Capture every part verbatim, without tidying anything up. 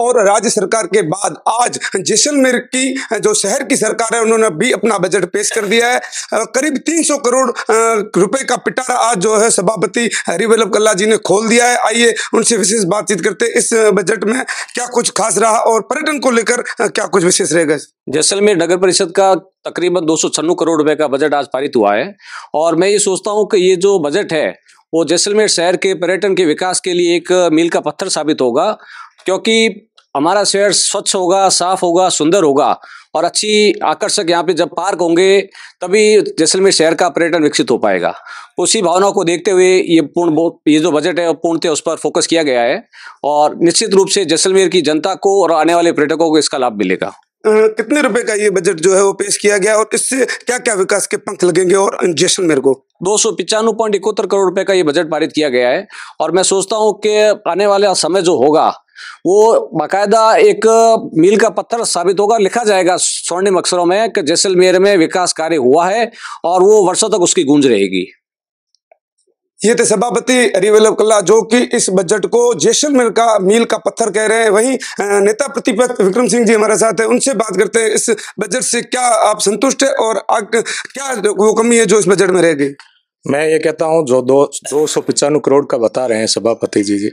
और राज्य सरकार के बाद आज जैसलमेर की जो शहर की सरकार है उन्होंने भी अपना बजट पेश कर दिया है। करीब तीन सौ करोड़ रुपए का पिटारा आज जो है सभापति हरिवल्लभ कल्ला जी ने खोल दिया है। आइए उनसे विशेष बातचीत करते हैं, इस बजट में क्या कुछ खास रहा और पर्यटन को लेकर क्या कुछ विशेष रहेगा। जैसलमेर नगर परिषद का तकरीबन दो सौ छियानवे करोड़ रुपए का बजट आज पारित हुआ है और मैं ये सोचता हूँ कि ये जो बजट है वो जैसलमेर शहर के पर्यटन के विकास के लिए एक मील का पत्थर साबित होगा, क्योंकि हमारा शहर स्वच्छ होगा, साफ होगा, सुंदर होगा और अच्छी आकर्षक यहाँ पे जब पार्क होंगे तभी जैसलमेर शहर का पर्यटन विकसित हो पाएगा। उसी भावना को देखते हुए ये पूर्ण बहुत ये जो बजट है पूर्णतः उस पर फोकस किया गया है और निश्चित रूप से जैसलमेर की जनता को और आने वाले पर्यटकों को इसका लाभ मिलेगा। कितने रुपए का ये बजट जो है वो पेश किया गया और इससे क्या क्या विकास के पंख लगेंगे और जैसलमेर को दो सौ पचानवे पॉइंट इकहत्तर करोड़ रुपए का ये बजट पारित किया गया है और मैं सोचता हूँ कि आने वाला समय जो होगा वो बाकायदा एक मील का पत्थर साबित होगा। लिखा जाएगा स्वर्णिम अक्षरों में कि जैसलमेर में विकास कार्य हुआ है और वो वर्षों तक उसकी गूंज रहेगी। ये थे सभापति हरिवल्लभ कल्ला जो कि इस बजट को जैसलमेर का मील का पत्थर कह रहे हैं। वहीं नेता प्रतिपक्ष विक्रम सिंह जी हमारे साथ हैं, उनसे बात करते हैं, इस बजट से क्या आप संतुष्ट हैं और क्या वो कमी है जो इस बजट में रहेगी। मैं ये कहता हूँ जो दो दो सौ पचानवे करोड़ का बता रहे हैं सभापति जी जी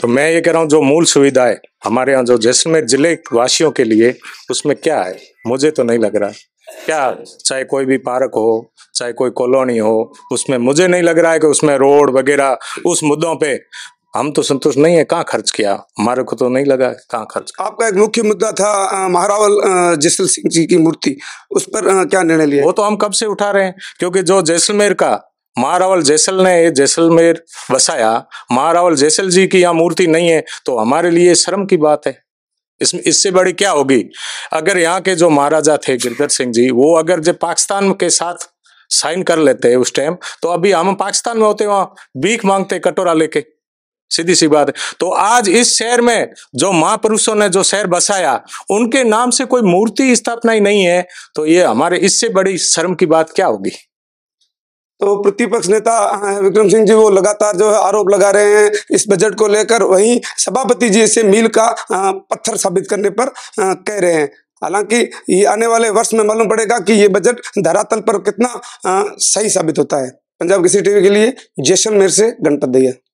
तो मैं ये कह रहा हूँ जो मूल सुविधा है हमारे यहाँ जो जैसलमेर जिले वासियों के लिए उसमें क्या है, मुझे तो नहीं लग रहा है क्या, चाहे कोई भी पार्क हो, चाहे कोई कॉलोनी हो, उसमें मुझे नहीं लग रहा है कि उसमें रोड वगैरह उस मुद्दों पे हम तो संतुष्ट नहीं है। कहाँ खर्च किया, हमारे को तो नहीं लगा कहाँ खर्च। आपका एक मुख्य मुद्दा था महारावल जैसल सिंह जी की मूर्ति, उस पर आ, क्या निर्णय लिया। वो तो हम कब से उठा रहे हैं क्योंकि जो जैसलमेर का महारावल जैसल ने जैसलमेर बसाया, महारावल जैसल जी की यहाँ मूर्ति नहीं है तो हमारे लिए शर्म की बात है। इसमें इससे बड़ी क्या होगी। अगर यहाँ के जो महाराजा थे गिरधर सिंह जी वो अगर जब पाकिस्तान के साथ साइन कर लेते हैं उस टाइम तो अभी हम पाकिस्तान में होते वहाँ भीख मांगते कटोरा लेके, सीधी सी बात है। तो आज इस शहर में जो महापुरुषों ने जो शहर बसाया उनके नाम से कोई मूर्ति स्थापना ही नहीं है तो ये हमारे इससे बड़ी शर्म की बात क्या होगी। तो प्रतिपक्ष नेता विक्रम सिंह जी वो लगातार जो है आरोप लगा रहे हैं इस बजट को लेकर, वहीं सभापति जी इसे मील का पत्थर साबित करने पर कह रहे हैं। हालांकि ये आने वाले वर्ष में मालूम पड़ेगा कि ये बजट धरातल पर कितना सही साबित होता है। पंजाब केसरी टीवी के लिए जैसलमेर से गणपत भैया।